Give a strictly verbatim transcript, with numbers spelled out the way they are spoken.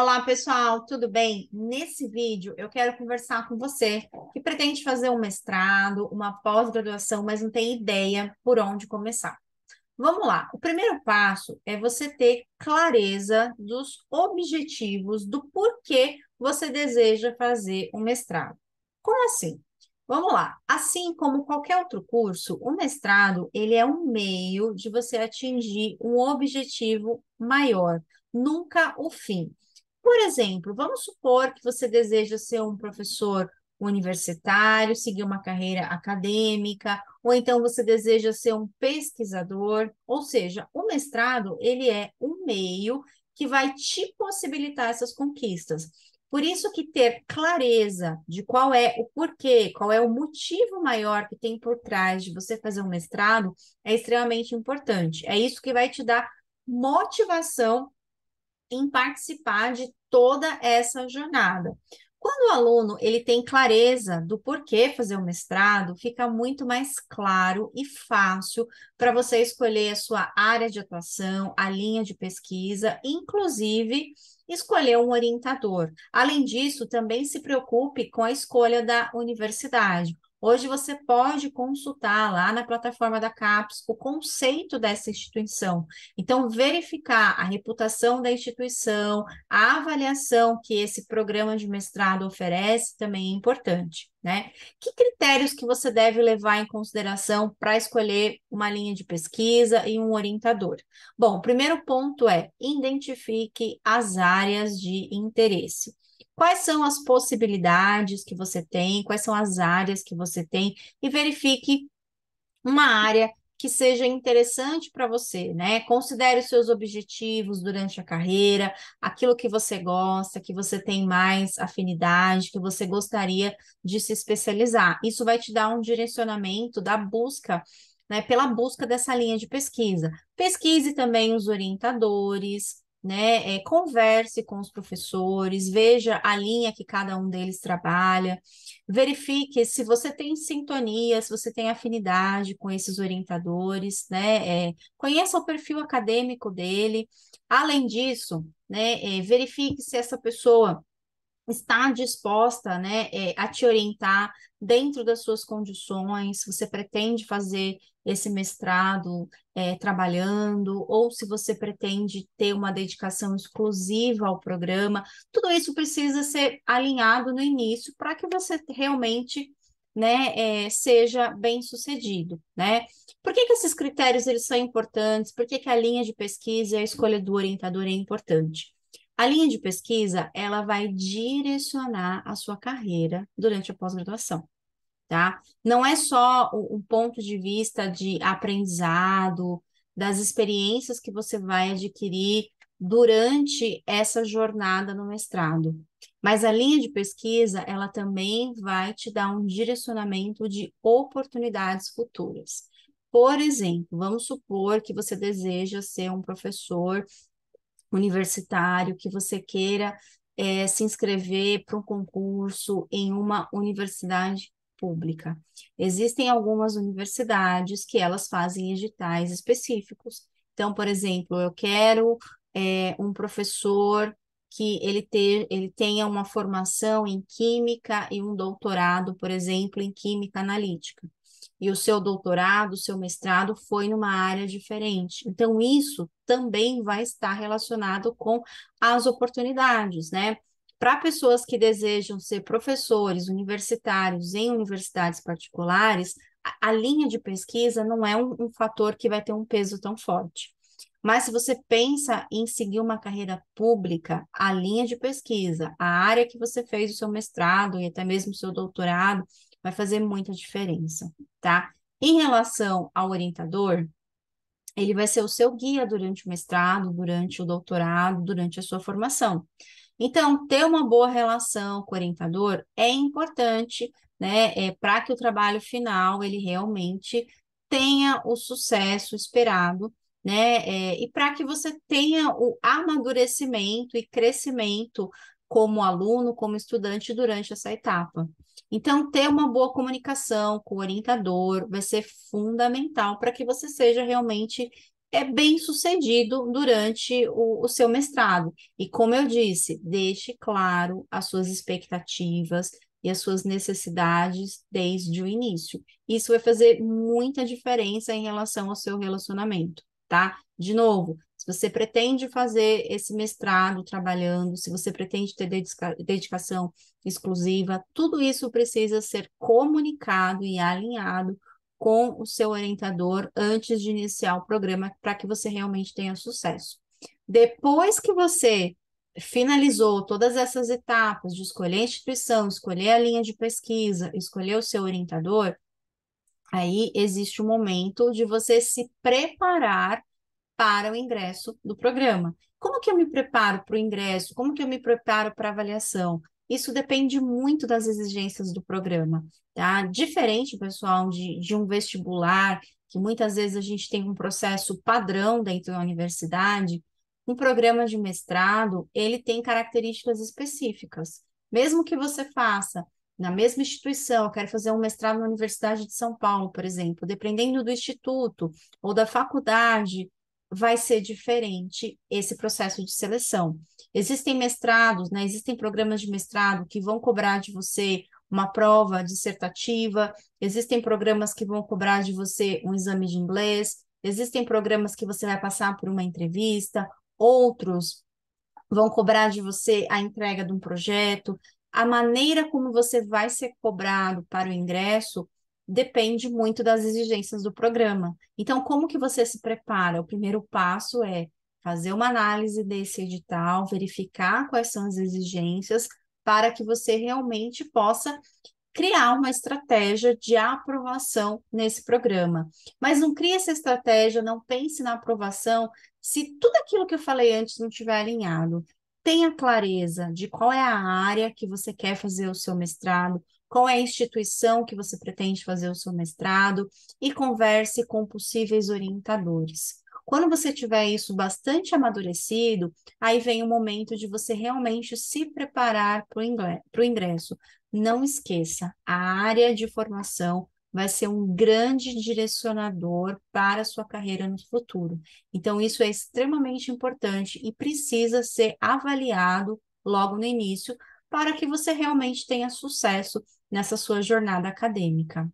Olá, pessoal, tudo bem? Nesse vídeo eu quero conversar com você que pretende fazer um mestrado, uma pós-graduação, mas não tem ideia por onde começar. Vamos lá, o primeiro passo é você ter clareza dos objetivos, do porquê você deseja fazer um mestrado. Como assim? Vamos lá, assim como qualquer outro curso, o mestrado ele é um meio de você atingir um objetivo maior, nunca o fim. Por exemplo, vamos supor que você deseja ser um professor universitário, seguir uma carreira acadêmica, ou então você deseja ser um pesquisador, ou seja, o mestrado ele é um meio que vai te possibilitar essas conquistas. Por isso que ter clareza de qual é o porquê, qual é o motivo maior que tem por trás de você fazer um mestrado é extremamente importante. É isso que vai te dar motivação em participar de toda essa jornada. Quando o aluno ele tem clareza do porquê fazer o mestrado, fica muito mais claro e fácil para você escolher a sua área de atuação, a linha de pesquisa, inclusive escolher um orientador. Além disso, também se preocupe com a escolha da universidade. Hoje você pode consultar lá na plataforma da CAPES o conceito dessa instituição. Então, verificar a reputação da instituição, a avaliação que esse programa de mestrado oferece também é importante, né? Que critérios que você deve levar em consideração para escolher uma linha de pesquisa e um orientador? Bom, o primeiro ponto é identifique as áreas de interesse. Quais são as possibilidades que você tem, quais são as áreas que você tem e verifique uma área que seja interessante para você, né? Considere os seus objetivos durante a carreira, aquilo que você gosta, que você tem mais afinidade, que você gostaria de se especializar. Isso vai te dar um direcionamento da busca, né? Pela busca dessa linha de pesquisa. Pesquise também os orientadores, né? É, converse com os professores, veja a linha que cada um deles trabalha, verifique se você tem sintonia, se você tem afinidade com esses orientadores, né? É, conheça o perfil acadêmico dele. Além disso, né, é, verifique se essa pessoa está disposta, né, é, a te orientar dentro das suas condições, se você pretende fazer esse mestrado é, trabalhando, ou se você pretende ter uma dedicação exclusiva ao programa. Tudo isso precisa ser alinhado no início para que você realmente, né, é, seja bem-sucedido, né? Por que que esses critérios eles são importantes? Por que que a linha de pesquisa e a escolha do orientador é importante? A linha de pesquisa, ela vai direcionar a sua carreira durante a pós-graduação, tá? Não é só um ponto de vista de aprendizado, das experiências que você vai adquirir durante essa jornada no mestrado, mas a linha de pesquisa, ela também vai te dar um direcionamento de oportunidades futuras. Por exemplo, vamos supor que você deseja ser um professor universitário, que você queira é, se inscrever para um concurso em uma universidade pública. Existem algumas universidades que elas fazem editais específicos. Então, por exemplo, eu quero é, um professor que ele, te, ele tenha uma formação em química e um doutorado, por exemplo, em química analítica. E o seu doutorado, o seu mestrado foi numa área diferente. Então, isso também vai estar relacionado com as oportunidades, né? Para pessoas que desejam ser professores universitários em universidades particulares, a, a linha de pesquisa não é um, um fator que vai ter um peso tão forte. Mas se você pensa em seguir uma carreira pública, a linha de pesquisa, a área que você fez o seu mestrado e até mesmo o seu doutorado, vai fazer muita diferença, tá? Em relação ao orientador, ele vai ser o seu guia durante o mestrado, durante o doutorado, durante a sua formação. Então, ter uma boa relação com o orientador é importante, né? É, para que o trabalho final, ele realmente tenha o sucesso esperado, né? É, e para que você tenha o amadurecimento e crescimento como aluno, como estudante durante essa etapa. Então, ter uma boa comunicação com o orientador vai ser fundamental para que você seja realmente é bem sucedido durante o, o seu mestrado. E como eu disse, deixe claro as suas expectativas e as suas necessidades desde o início. Isso vai fazer muita diferença em relação ao seu relacionamento, tá? De novo, se você pretende fazer esse mestrado trabalhando, se você pretende ter dedicação exclusiva, tudo isso precisa ser comunicado e alinhado com o seu orientador antes de iniciar o programa, para que você realmente tenha sucesso. Depois que você finalizou todas essas etapas de escolher a instituição, escolher a linha de pesquisa, escolher o seu orientador, aí existe o momento de você se preparar para o ingresso do programa. Como que eu me preparo para o ingresso? Como que eu me preparo para a avaliação? Isso depende muito das exigências do programa, tá? Diferente, pessoal, de, de um vestibular, que muitas vezes a gente tem um processo padrão dentro da universidade, um programa de mestrado, ele tem características específicas. Mesmo que você faça na mesma instituição, eu quero fazer um mestrado na Universidade de São Paulo, por exemplo, dependendo do instituto ou da faculdade, vai ser diferente esse processo de seleção. Existem mestrados, né? Existem programas de mestrado que vão cobrar de você uma prova dissertativa, existem programas que vão cobrar de você um exame de inglês, existem programas que você vai passar por uma entrevista, outros vão cobrar de você a entrega de um projeto. A maneira como você vai ser cobrado para o ingresso depende muito das exigências do programa. Então, como que você se prepara? O primeiro passo é fazer uma análise desse edital, verificar quais são as exigências, para que você realmente possa criar uma estratégia de aprovação nesse programa. Mas não crie essa estratégia, não pense na aprovação, se tudo aquilo que eu falei antes não estiver alinhado. Tenha clareza de qual é a área que você quer fazer o seu mestrado, qual é a instituição que você pretende fazer o seu mestrado, e converse com possíveis orientadores. Quando você tiver isso bastante amadurecido, aí vem o momento de você realmente se preparar para o ingresso. Não esqueça, a área de formação vai ser um grande direcionador para a sua carreira no futuro. Então, isso é extremamente importante e precisa ser avaliado logo no início, para que você realmente tenha sucesso nessa sua jornada acadêmica.